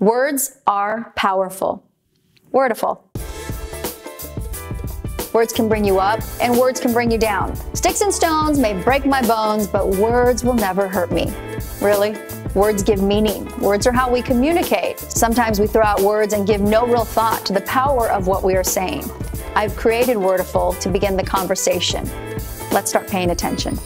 Words are powerful. Wordaful. Words can bring you up and words can bring you down. Sticks and stones may break my bones, but words will never hurt me. Really? Words give meaning. Words are how we communicate. Sometimes we throw out words and give no real thought to the power of what we are saying. I've created Wordaful to begin the conversation. Let's start paying attention.